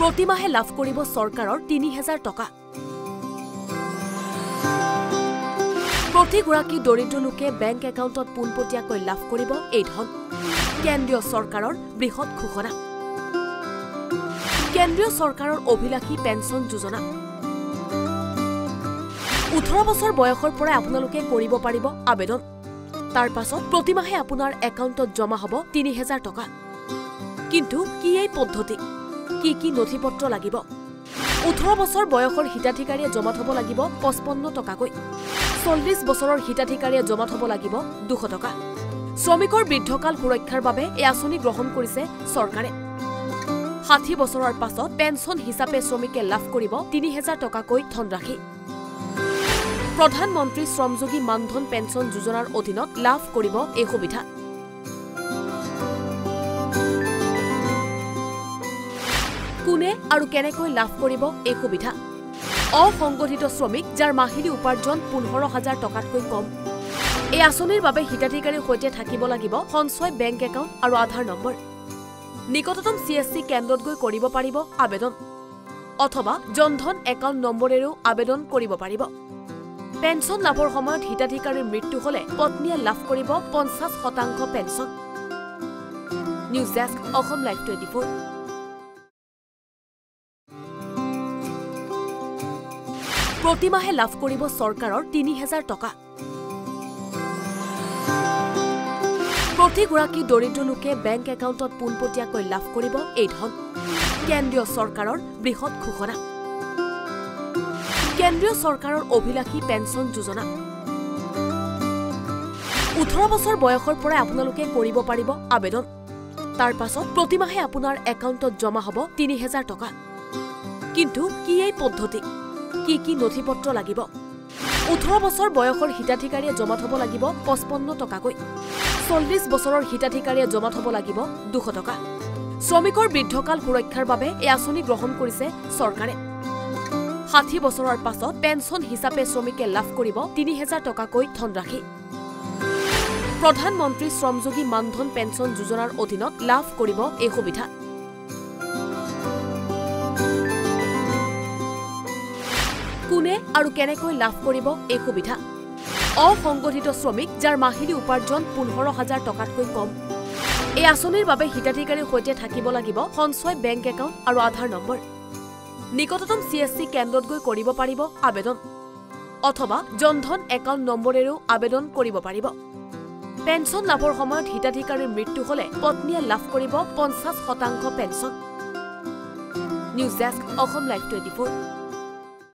প্ৰতিমাহে লাভ কৰিব সৰকাৰৰ ৩০০০ টকা প্ৰতিগৰাকী দৰিদ্ৰ লোকে ব্যাংক একাউণ্টত পুনপটিয়াকৈ লাভ কৰিব এই ধন কেন্দ্ৰীয় সৰকাৰৰ বৃহৎ ঘোষণা কেন্দ্ৰীয় সৰকাৰৰ অভিলাষী পেনশন যোজনা ১৮ বছৰ বয়সৰ পৰা আপোনালোকে কৰিব পাৰিব আবেদন তাৰ পাছত প্ৰতিমাহে আপোনাৰ একাউণ্টত জমা হ'ব ৩০০০ টকা কিন্তু কি এই পদ্ধতি কি নথিপত্র লাগিব ১৮ বছৰ বয়সৰ হিতাধিকাৰীয়ে জমা থব লাগিব ৫৫ টকাকৈ ৪০ বছৰৰ হিতাধিকাৰীয়ে জমা থব লাগিব ২০০ টকা শ্ৰমিকৰ বৃদ্ধকাল সুৰক্ষাৰ বাবে এই আঁচনি গ্ৰহণ কৰিছে চৰকাৰে ৬০ বছৰৰ পাছত পেনশন হিচাপে শ্ৰমিকে লাভ কৰিব ৩০০০ টকাকৈ ধনৰাশি প্ৰধানমন্ত্ৰী শ্ৰমযোগী মানধন পেনশন যোজনাৰ অধীনত লাভ কৰিব এই সুবিধা কোনে আৰু কেনেকৈ লাভ কৰিব এই সুবিধা অসংগঠিত শ্ৰমিক যাৰ মাহিলী উপাৰ্জন ১৫০০০ টকাতকৈ কম এই আঁচনিৰ বাবে হিতাধিকাৰীৰ সৈতে থাকিব লাগিব সঞ্চয় বেংক একাউণ্ট আৰু আধাৰ নম্বৰ নিকটতম সিএসসি কেন্দ্ৰত গৈ কৰিব পাৰিব আবেদন অথবা জনধন একাউণ্ট নম্বৰেৰেও আবেদন কৰিব পাৰিব পেনশন লাভৰ সময়ত হিতাধিকাৰীৰ মৃত্যু হলে পত্নীয়ে লাভ কৰিব ৫০% pension news desk Assam live ২৪ প্ৰতিমাহে লাভ কৰিব সৰকাৰৰ ৩০০০ টকা প্ৰতিগৰাকী দৰিদ্ৰ লোকে ব্যাংক একাউণ্টত পুনপটিয়াকৈ লাভ কৰিব এই ধন কেন্দ্ৰীয় সৰকাৰৰ বৃহৎ ঘোষণা কেন্দ্ৰীয় সৰকাৰৰ অভিলাষী পেনশন যোজনা ১৮ বছৰ বয়সৰ পৰা আপোনালোকে কৰিব পাৰিব আবেদন তাৰ পাছত প্ৰতিমাহে আপোনাৰ একাউণ্টত জমা হ'ব ৩০০০ টকা কিন্তু কি এই পদ্ধতি কি নথিপত্র লাগিব ১৮ বছৰ বয়সৰ হিতাধিকাৰীয়ে জমা থব লাগিব ৫৫ টকাকৈ ৪০ বছৰৰ হিতাধিকাৰীয়ে জমা থব লাগিব ২০০ টকা শ্ৰমিকৰ বৃদ্ধকাল সুৰক্ষাৰ বাবে এই আঁচনি গ্ৰহণ কৰিছে চৰকাৰে ৬০ বছৰৰ পাছত পেনশন হিচাপে শ্ৰমিকে লাভ কৰিব ৩০০০ টকাকৈ ধনৰাশি প্ৰধানমন্ত্ৰী শ্ৰমযোগী মানধন পেনশন যোজনাৰ অধীনত লাভ কৰিব এই সুবিধা কোনে আৰু কেনেকৈ লাভ কৰিব এই সুবিধা অসংগঠিত শ্ৰমিক যাৰ মাহিলী উপাৰ্জন ১৫০০০ টকাতকৈ কম এই আঁচনিৰ বাবে হিতাধিকাৰীৰ সৈতে থাকিব লাগিব সঞ্চয় বেংক একাউণ্ট আৰু আধাৰ নম্বৰ নিকটতম সিএসসি কেন্দ্ৰত গৈ কৰিব পাৰিব আবেদন অথবা জনধন একাউণ্ট নম্বৰেৰেও আবেদন কৰিব পাৰিব পেনশন লাভৰ সময়ত হিতাধিকাৰীৰ মৃত্যু হলে পত্নীয়ে লাভ কৰিব ৫০% pension news desk Assam live ২৪